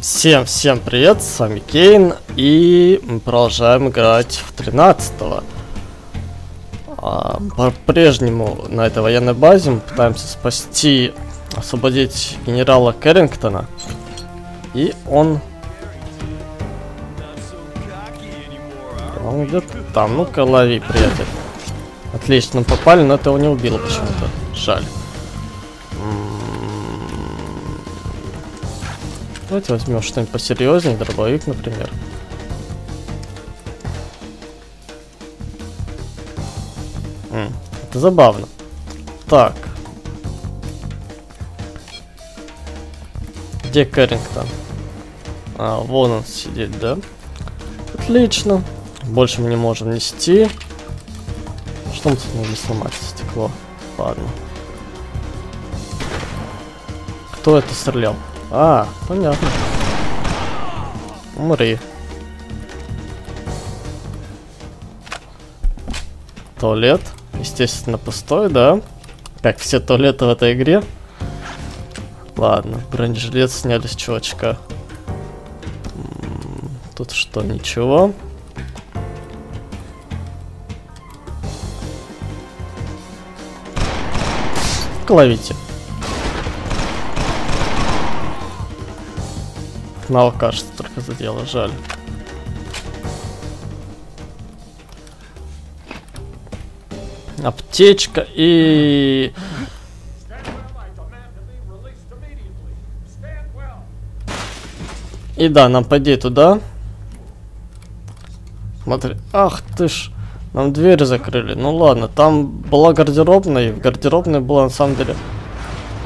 Всем привет, с вами Кейн, и мы продолжаем играть в 13-го. По-прежнему на этой военной базе мы пытаемся освободить генерала Каррингтона. И он где-то там, ну-ка лови, приятель. Отлично, попали, но это его не убило почему-то, жаль. Давайте возьмем что-нибудь посерьезнее, дробовик, например. Это забавно. Так. Где Каррингтон? А, вон он сидит, да? Отлично. Больше мы не можем нести. Что мы тут можем сломать? Стекло. Ладно. Кто это стрелял? А, понятно. Умри. Туалет. Естественно, пустой, да? Как все туалеты в этой игре. Ладно, бронежилет сняли с чувачка. Тут что, ничего? Ловите. На АК, что только задело, жаль. Аптечка и... И да, нам пойди туда. Смотри, ах ты ж, нам двери закрыли. Ну ладно, там была гардеробная, и в гардеробной было на самом деле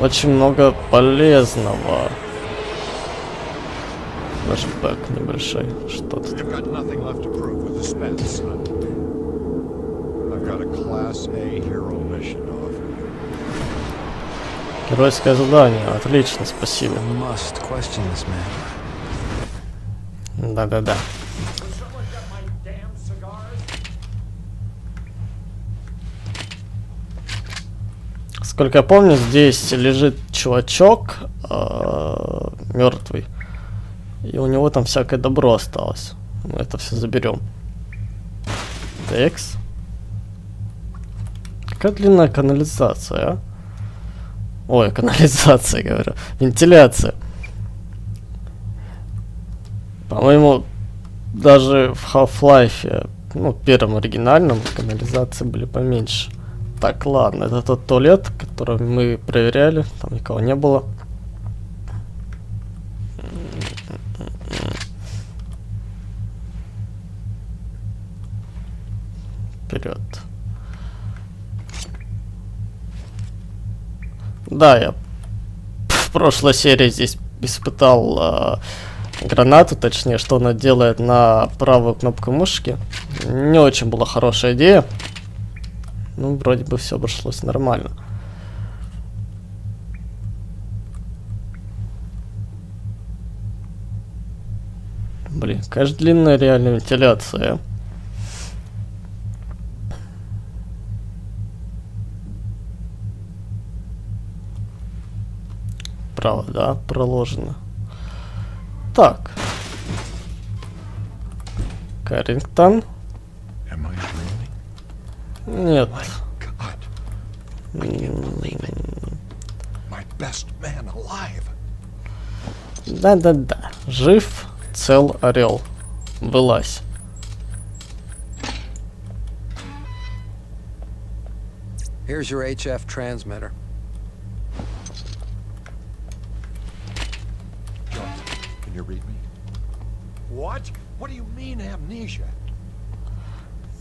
очень много полезного. Флешбэк небольшой, что-то. Геройское задание, отлично, спасибо. Да-да-да. Сколько я помню, здесь лежит чувачок мертвый. И у него там всякое добро осталось. Мы это все заберем. Текс. Какая длинная канализация, а? Ой, канализация, говорю. Вентиляция. По-моему, даже в Half-Life, ну, первом оригинальном, канализации были поменьше. Так, ладно, это тот туалет, который мы проверяли. Там никого не было. Вперед. Да, я в прошлой серии здесь испытал гранату, точнее, что она делает на правую кнопку мышки. Не очень была хорошая идея. Ну, вроде бы все обошлось нормально. Блин, конечно, длинная реальная вентиляция. Право, да, проложено. Так. Каррингтон. Нет. Да-да-да. Жив, цел, орел. Вылазь. Here's your HF transmitter.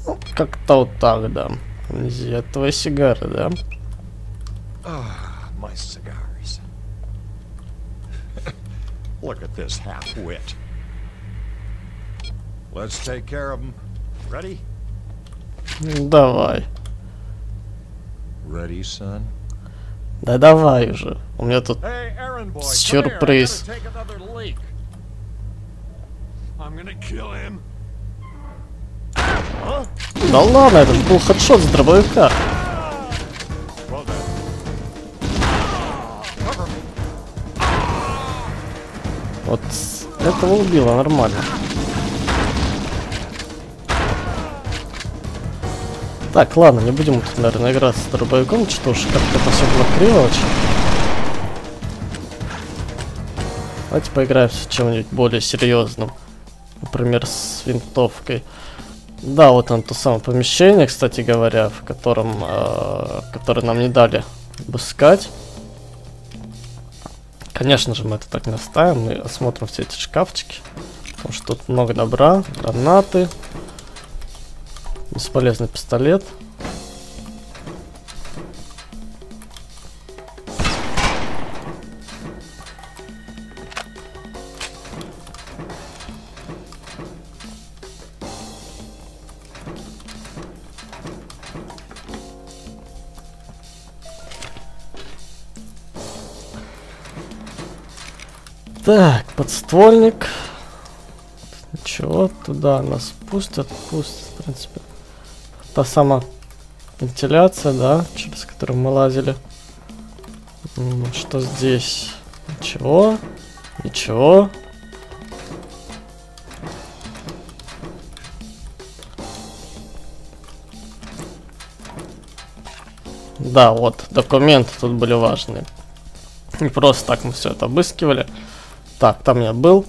Ну, как-то вот так, да. Амнезия, твоя сигара, да? Давай. Да давай уже. У меня тут сюрприз. Да ладно, это же был хедшот с дробовика. Вот Этого убило нормально. Так, ладно, не будем тут, наверное, играть с дробовиком, что ж, как-то это все было криво очень. Давайте поиграем с чем-нибудь более серьезным. Например, с винтовкой. Да, вот там то самое помещение, кстати говоря, в котором, которое нам не дали обыскать. Конечно же, мы это так не оставим, мы осмотрим все эти шкафчики. Потому что тут много добра, гранаты. Бесполезный пистолет. Так, подствольник. Ничего, туда нас пустят, в принципе. Та сама вентиляция, да, через которую мы лазили. Что здесь? Ничего. Ничего. Да, вот, документы тут были важные. Не просто так мы все это обыскивали. Так, там я был.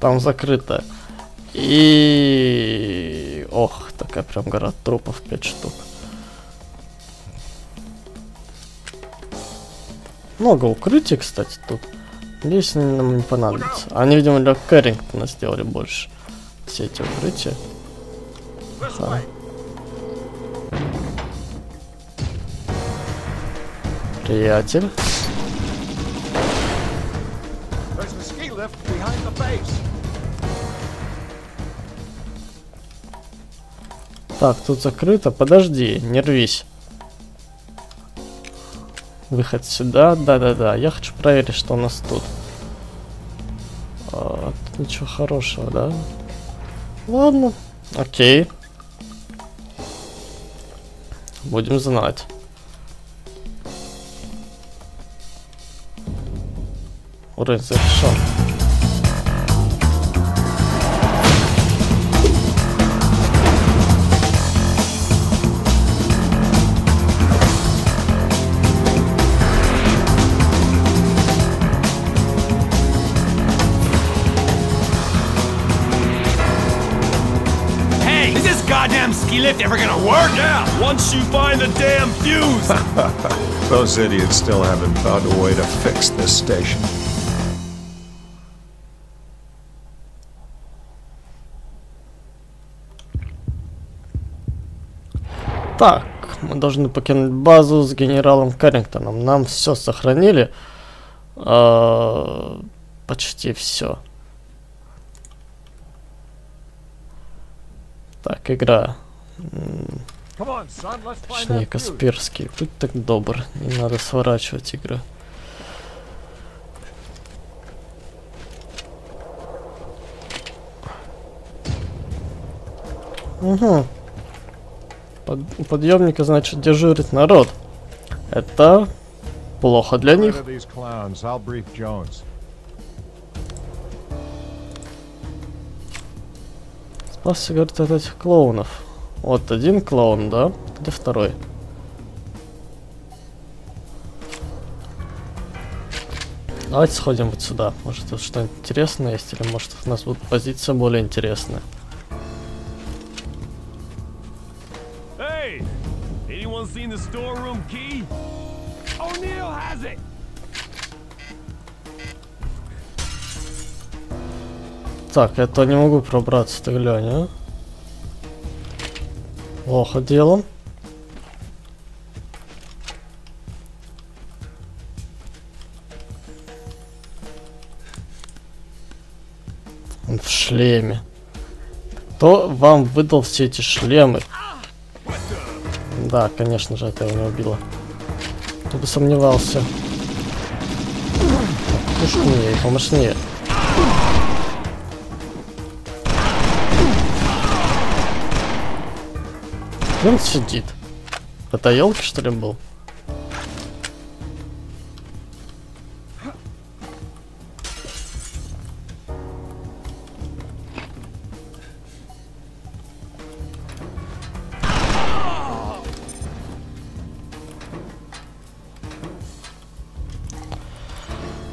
Там закрыто. И... Ох, такая прям гора трупов, 5 штук. Много укрытий, кстати, тут. Здесь нам не понадобится. Они, видимо, для Каррингтона сделали больше. Все эти укрытия. Ха. Приятель. Так, тут закрыто. Подожди, не рвись. Выход сюда. Да-да-да. Я хочу проверить, что у нас тут. А, тут ничего хорошего, да? Ладно. Окей. Будем знать. Уровень завершен. Ever gonna work? Yeah, once you find the damn fuse. Those idiots still haven't found a way to fix this station. Так, мы должны покинуть базу с генералом Каррингтоном. Нам все сохранили, почти все. Так, игра. Точнее, Касперский, будь так добр, не надо сворачивать игру. Угу. У подъемника, значит, дежурит народ. Это плохо для них. Спасся, говорит, от этих клоунов. Вот один клоун, да? Где второй? Давайте сходим вот сюда. Может, тут что-нибудь интересное есть, или может у нас будет позиция более интересная. Hey! Anyone seen the storeroom key? O'Neill has it! Так, я то не могу пробраться, ты глянь, а? Плохо делом. Он в шлеме. Кто вам выдал все эти шлемы? Да, конечно же, это его не убило. Кто бы сомневался. Пушнее, помощнее. Он сидит. Это елка, что ли, был?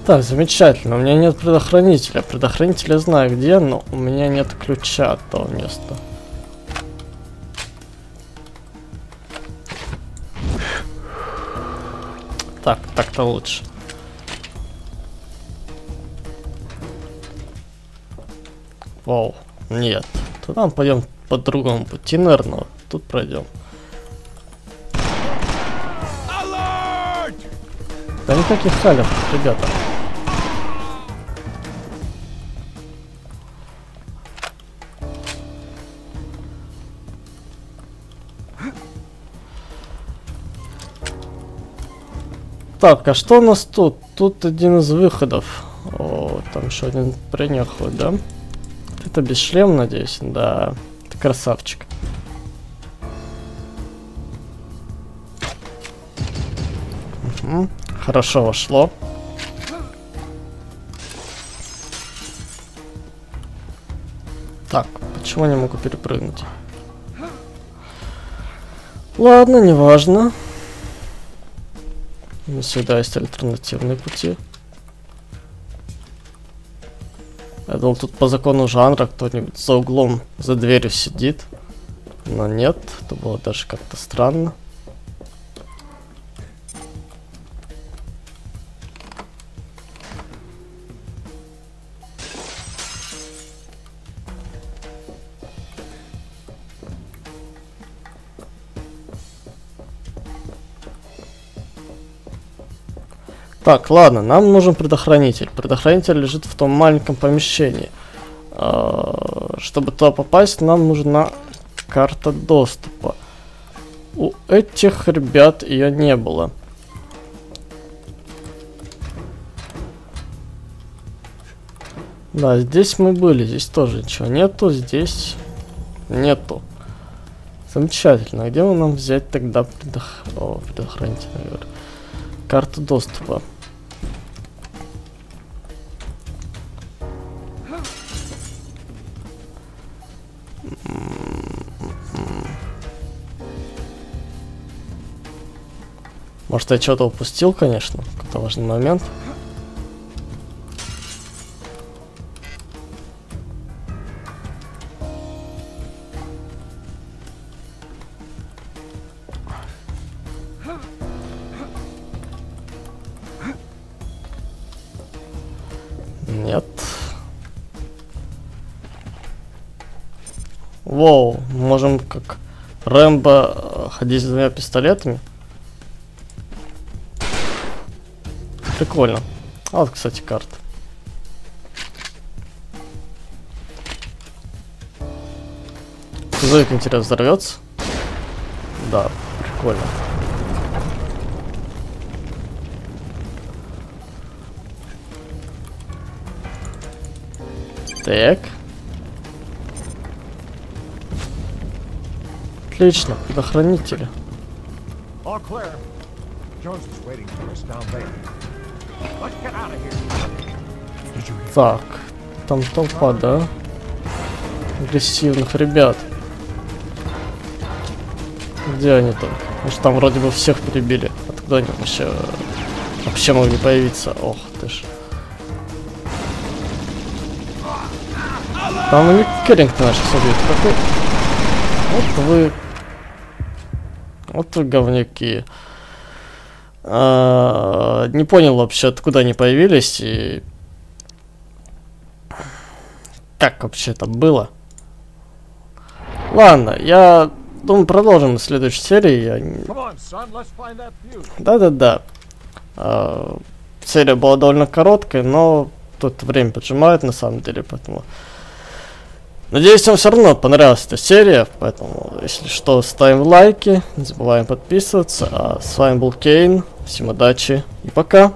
Так, замечательно, у меня нет предохранителя. Предохранитель я знаю где, но у меня нет ключа от того места. Так, так-то лучше. Вау, нет. Туда мы пойдем по другому пути, наверное. Тут пройдем. Да никаких халев, ребята. Так, а что у нас тут? Тут один из выходов. О, там еще один парень ходит, да? Это без шлема, надеюсь, да. Ты красавчик. Угу. Хорошо вошло. Так, почему не могу перепрыгнуть? Ладно, неважно. Но всегда есть альтернативные пути. Я думал, тут по закону жанра кто-нибудь за углом, за дверью сидит. Но нет, это было даже как-то странно. Так, ладно, нам нужен предохранитель. Предохранитель лежит в том маленьком помещении. Чтобы туда попасть, нам нужна карта доступа. У этих ребят ее не было. Да, здесь мы были, здесь тоже ничего нету, здесь нету. Замечательно, а где мы нам взять тогда предохранитель, наверное? Карту доступа. Может, я что-то упустил, конечно, какой-то важный момент. Нет. Воу, можем как Рэмбо ходить с двумя пистолетами. Прикольно. А вот, кстати, карта. Кузовик, интересно, взорвется? Да, прикольно. Так. Отлично, предохранители. Так, там толпа, да? Агрессивных ребят. Где они там? Потому что там вроде бы всех прибили. Откуда они вообще могли появиться? Ох ты ж. Там или Каррингтон наш собьет. Какой... Вот вы говняки. Не понял вообще, откуда они появились и... Как вообще это было? Ладно, я думаю, продолжим в следующей серии. Да-да-да. Серия была довольно короткой, но тут время поджимает на самом деле, поэтому... Надеюсь, вам все равно понравилась эта серия, поэтому, если что, ставим лайки, не забываем подписываться. А с вами был Кейн, всем удачи и пока!